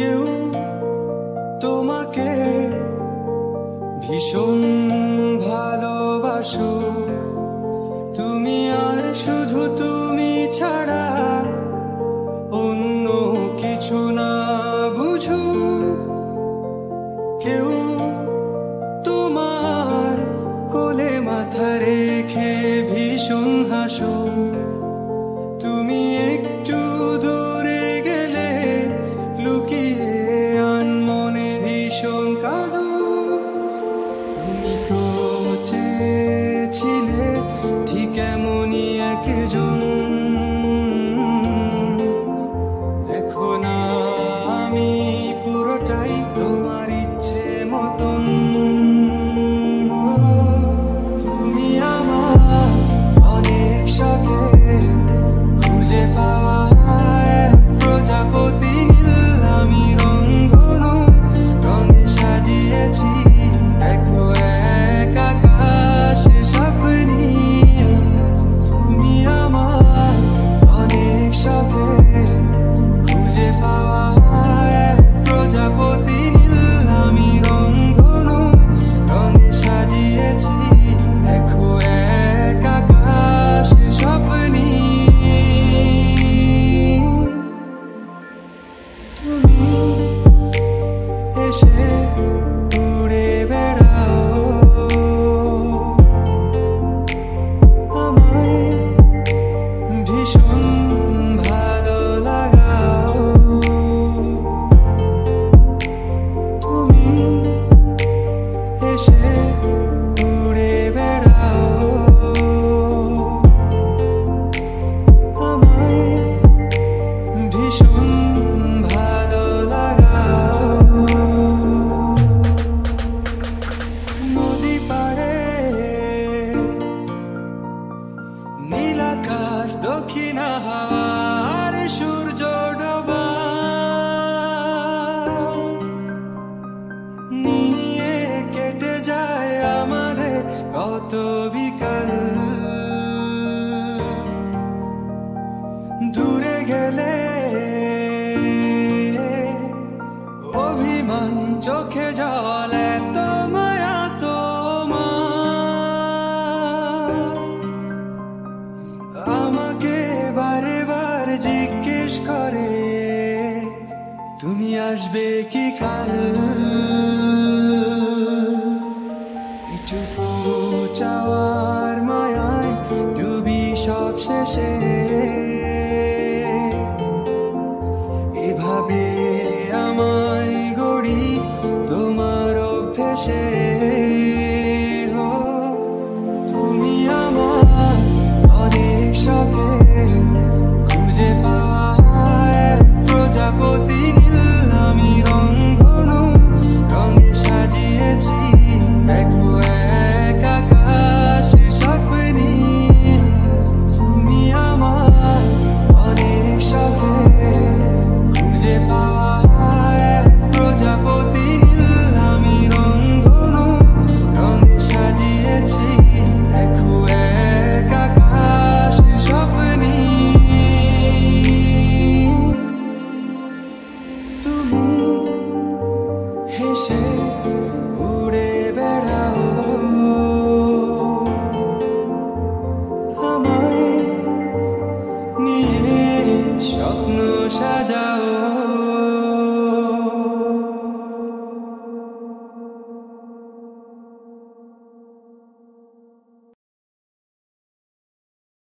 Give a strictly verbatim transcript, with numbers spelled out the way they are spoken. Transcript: क्यों তোমাকে ভীষণ ভালোবাসুক তুমি আর শুধু তুমি ছাড়া অন্য কিছু না বুঝুক কেউ তোমার কোলে মাথা রেখে ভীষণ হাসুক তুমি একটু Hey,